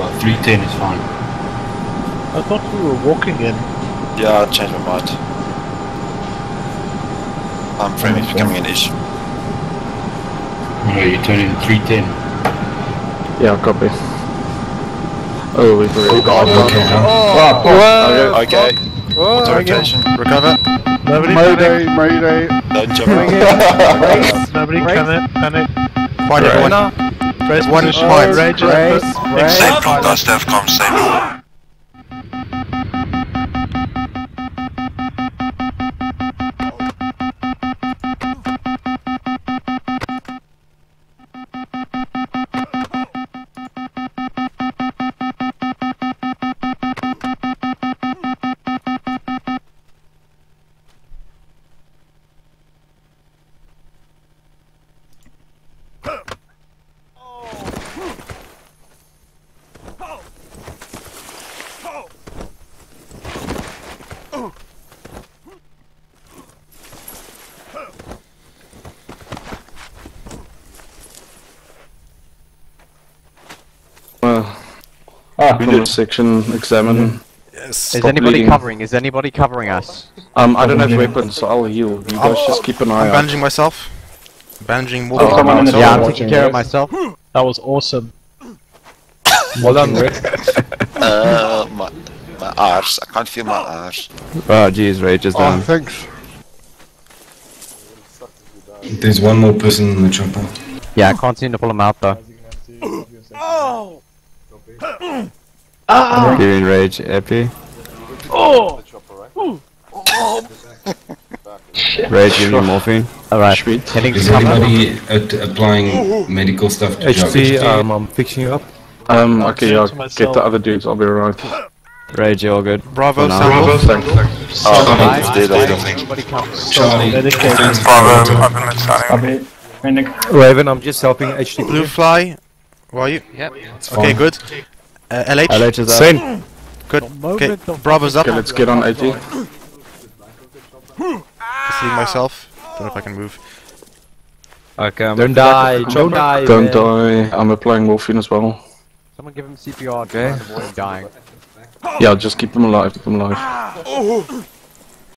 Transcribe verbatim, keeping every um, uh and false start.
Well, three ten is fine. I thought we were walking in. Yeah, I changed my mind. Time frame is becoming an issue. No, you're turning three ten. Yeah, copy. Oh, we've already got oh, okay. Oh, oh, okay. Whoa, okay. Rotation. Recover. Nobody Mayday, Mayday. Don't jump out. Nobody race. Come in. Fight everyone. Race one is fine. Race, race, race. Same from God's staff com, same door. Section examine. Yes. Is anybody bleeding. Covering? Is anybody covering us? Um, I don't have weapons, so I'll heal. You guys oh, just keep an eye out. I'm bandaging out. myself. Bandaging more. Oh, someone myself. Yeah, I'm taking care of myself. That was awesome. Well done, Rick. uh, my, my arse. I can't feel my arse. Oh, jeez, Ray, just down. Oh, thanks. There's one more person in the chopper. Yeah, I can't seem to pull him out, though. Oh! Ah! Giving rage, happy. Oh! Oh! Rage, giving you morphine. Alright, is anybody applying medical stuff to H C, um, I'm fixing you up. Um, okay, I'll get the other dudes, I'll be alright. Rage, you're all good. Bravo, Bravo, thanks. Oh, dead, I don't think. Charlie, Bravo, I've been listening. Raven, I'm just helping H C. Blue Fly, where are you? Yep. Okay, good. Uh, L H? L H is up. Same. Good. Okay, Bravo's up. Okay, let's get on A T. Just leave myself. Don't know if I can move. Okay, I'm Don't die. Don't, don't die. Don't die. I'm applying morphine as well. Someone give him C P R. Okay. Dying. Yeah, just keep him alive. Keep him alive.